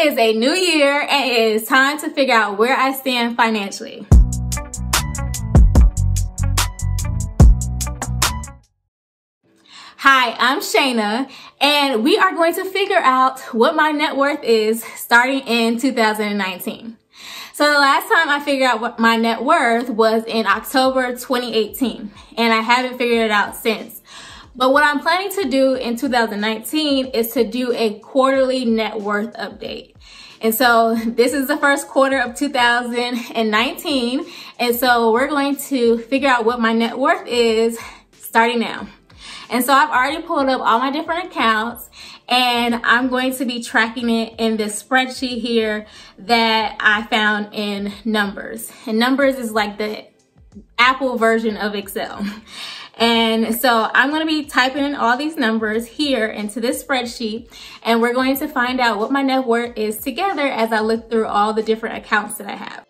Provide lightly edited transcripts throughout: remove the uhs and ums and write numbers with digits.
It is a new year and it is time to figure out where I stand financially. Hi, I'm Shayna, and we are going to figure out what my net worth is starting in 2019. So the last time I figured out what my net worth was in October 2018, and I haven't figured it out since. But what I'm planning to do in 2019 is to do a quarterly net worth update. And so this is the first quarter of 2019, and so we're going to figure out what my net worth is starting now. And so I've already pulled up all my different accounts, and I'm going to be tracking it in this spreadsheet here that I found in Numbers. And Numbers is like the Apple version of Excel. And so I'm going to be typing in all these numbers here into this spreadsheet, and we're going to find out what my net worth is together as I look through all the different accounts that I have.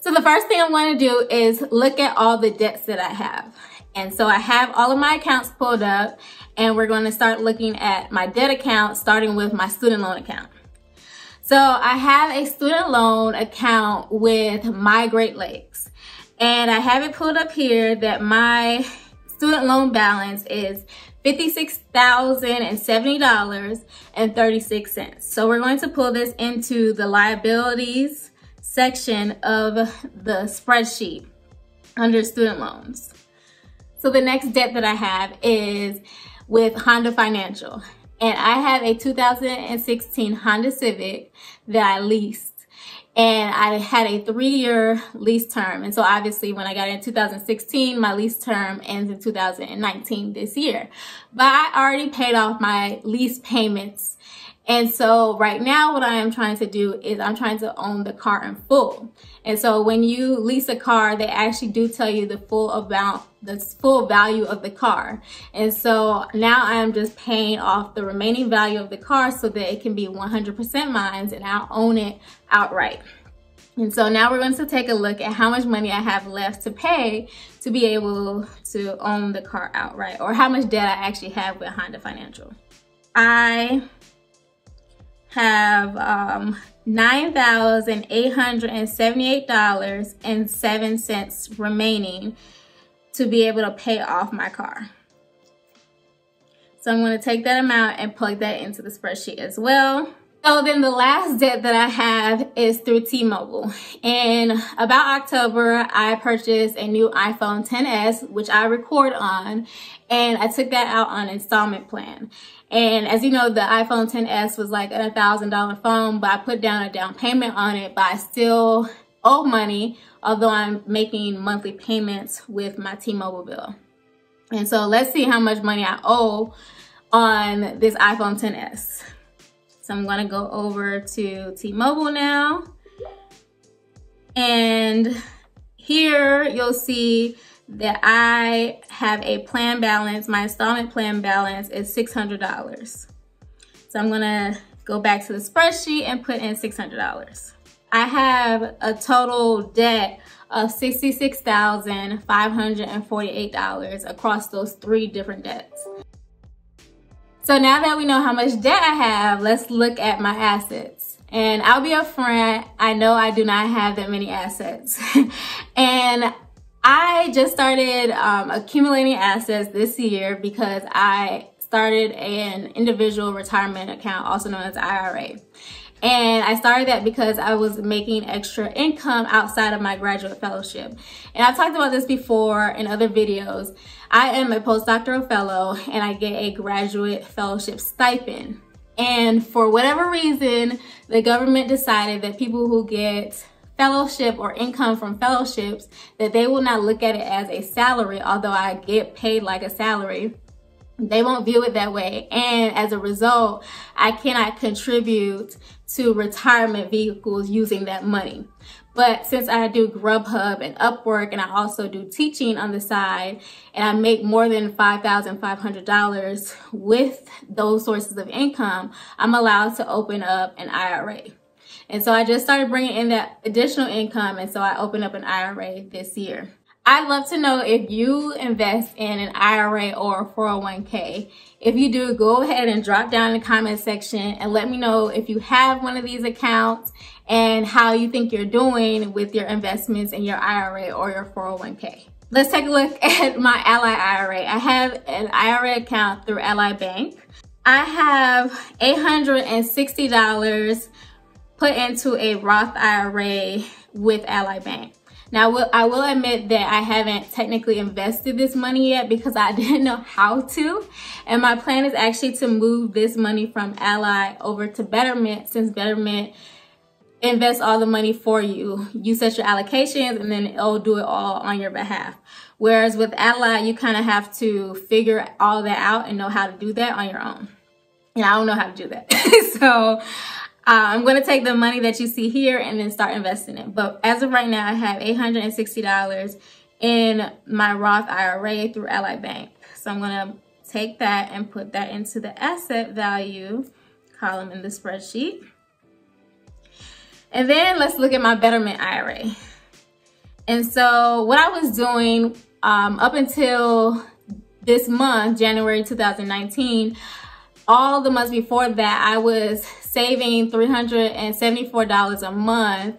So the first thing I'm going to do is look at all the debts that I have. And so I have all of my accounts pulled up, and we're going to start looking at my debt account, starting with my student loan account. So I have a student loan account with my Great Lakes, and I have it pulled up here that my student loan balance is $56,070.36. So we're going to pull this into the liabilities section of the spreadsheet under student loans. So the next debt that I have is with Honda Financial. And I have a 2016 Honda Civic that I leased. And I had a 3-year lease term. And so obviously when I got in 2016, my lease term ends in 2019 this year. But I already paid off my lease payments. And so right now what I am trying to do is I'm trying to own the car in full. And so when you lease a car, they actually do tell you the full value of the car. And so now I'm just paying off the remaining value of the car so that it can be 100% mine and I'll own it outright. And so now we're going to take a look at how much money I have left to pay to be able to own the car outright, or how much debt I actually have with Honda Financial. I have $9,878.07 remaining to be able to pay off my car. So I'm going to take that amount and plug that into the spreadsheet as well. So then the last debt that I have is through T-Mobile. In about October, I purchased a new iPhone XS, which I record on, and I took that out on installment plan. And as you know, the iPhone XS was like a $1,000 phone, but I put down a down payment on it, but I still owe money, although I'm making monthly payments with my T-Mobile bill. And so let's see how much money I owe on this iPhone XS. So I'm gonna go over to T-Mobile now. And here you'll see that I have a plan balance. My installment plan balance is $600. So I'm gonna go back to the spreadsheet and put in $600. I have a total debt of $66,548 across those three different debts. So now that we know how much debt I have, let's look at my assets. And I'll be upfront, I know I do not have that many assets. And I just started accumulating assets this year because I started an individual retirement account, also known as IRA. And I started that because I was making extra income outside of my graduate fellowship. And I've talked about this before in other videos. I am a postdoctoral fellow and I get a graduate fellowship stipend. And for whatever reason, the government decided that people who get fellowship or income from fellowships, that they will not look at it as a salary, although I get paid like a salary. They won't view it that way. And as a result, I cannot contribute to retirement vehicles using that money. But since I do Grubhub and Upwork, and I also do teaching on the side, and I make more than $5,500 with those sources of income, I'm allowed to open up an IRA. And so I just started bringing in that additional income, and so I opened up an IRA this year. I'd love to know if you invest in an IRA or a 401k. If you do, go ahead and drop down in the comment section and let me know if you have one of these accounts and how you think you're doing with your investments in your IRA or your 401k. Let's take a look at my Ally IRA. I have an IRA account through Ally Bank. I have $860 put into a Roth IRA with Ally Bank. Now, I will admit that I haven't technically invested this money yet because I didn't know how to. And my plan is actually to move this money from Ally over to Betterment, since Betterment invests all the money for you. You set your allocations and then it'll do it all on your behalf. Whereas with Ally, you kind of have to figure all that out and know how to do that on your own. And I don't know how to do that. So I'm going to take the money that you see here and then start investing it. But as of right now, I have $860 in my Roth IRA through Ally Bank. So I'm going to take that and put that into the asset value column in the spreadsheet. And then let's look at my Betterment IRA. And so what I was doing up until this month, January 2019, all the months before that, I was saving $374 a month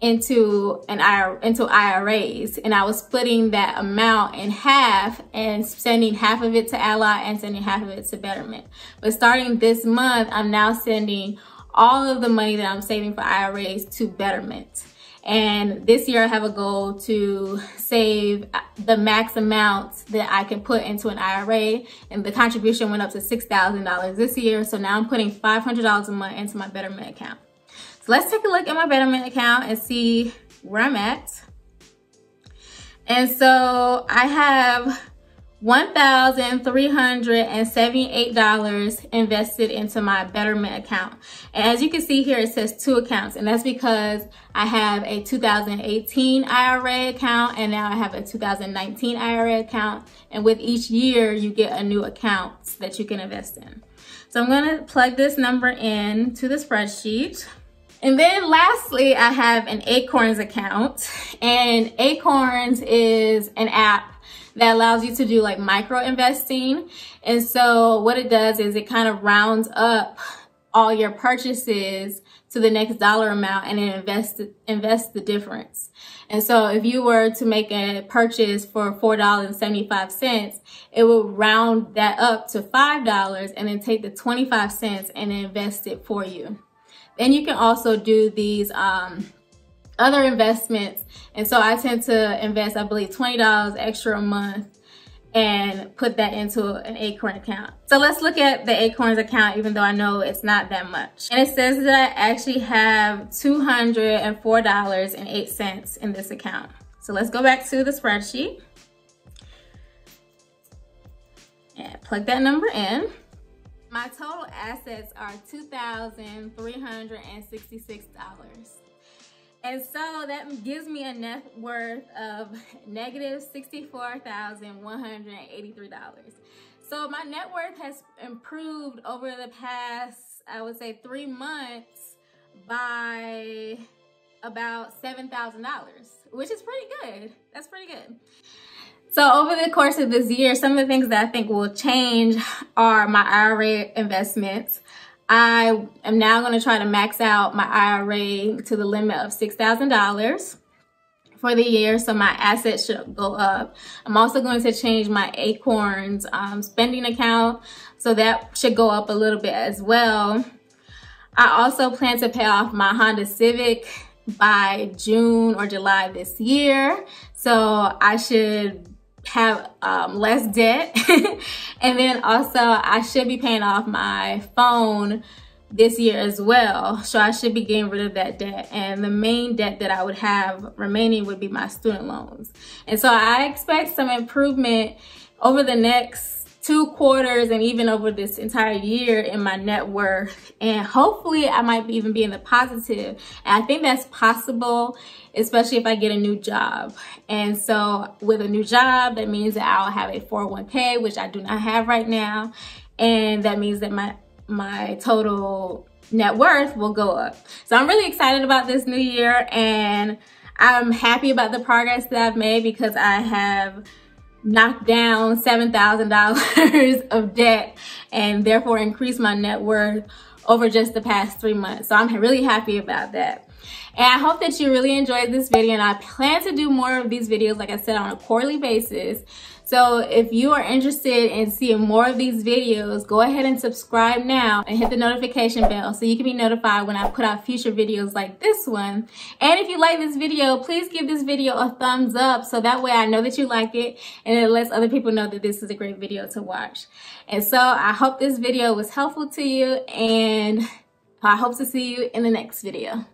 into IRAs, and I was splitting that amount in half and sending half of it to Ally and sending half of it to Betterment. But starting this month, I'm now sending all of the money that I'm saving for IRAs to Betterment. And this year I have a goal to save the max amount that I can put into an IRA. And the contribution went up to $6,000 this year. So now I'm putting $500 a month into my Betterment account. So let's take a look at my Betterment account and see where I'm at. And so I have $1,378 invested into my Betterment account. And as you can see here, it says two accounts, and that's because I have a 2018 IRA account and now I have a 2019 IRA account. And with each year, you get a new account that you can invest in. So I'm gonna plug this number in to the spreadsheet. And then lastly, I have an Acorns account, and Acorns is an app that allows you to do like micro investing. And so what it does is it kind of rounds up all your purchases to the next dollar amount and then invests the difference. And so if you were to make a purchase for $4.75, it will round that up to $5 and then take the 25 cents and invest it for you. Then you can also do these other investments. And so I tend to invest, I believe, $20 extra a month and put that into an Acorn account. So let's look at the Acorns account, even though I know it's not that much. And it says that I actually have $204.08 in this account. So let's go back to the spreadsheet and plug that number in. My total assets are $2,366. And so that gives me a net worth of negative $64,183. So my net worth has improved over the past, I would say, 3 months by about $7,000, which is pretty good. That's pretty good. So over the course of this year, some of the things that I think will change are my IRA investments. I am now going to try to max out my IRA to the limit of $6,000 for the year, so my assets should go up. I'm also going to change my Acorns spending account, so that should go up a little bit as well. I also plan to pay off my Honda Civic by June or July this year, so I should have less debt. And then also I should be paying off my phone this year as well, so I should be getting rid of that debt. And the main debt that I would have remaining would be my student loans. And so I expect some improvement over the next 2 quarters and even over this entire year in my net worth, and hopefully I might even be in the positive. And I think that's possible, especially if I get a new job. And so with a new job, that means that I'll have a 401k, which I do not have right now, and that means that my total net worth will go up. So I'm really excited about this new year, and I'm happy about the progress that I've made because I have knocked down $7,000 of debt and therefore increased my net worth over just the past 3 months. So I'm really happy about that. And I hope that you really enjoyed this video, and I plan to do more of these videos, like I said, on a quarterly basis. So if you are interested in seeing more of these videos, go ahead and subscribe now and hit the notification bell so you can be notified when I put out future videos like this one. And if you like this video, please give this video a thumbs up so that way I know that you like it, and it lets other people know that this is a great video to watch. And so I hope this video was helpful to you, and I hope to see you in the next video.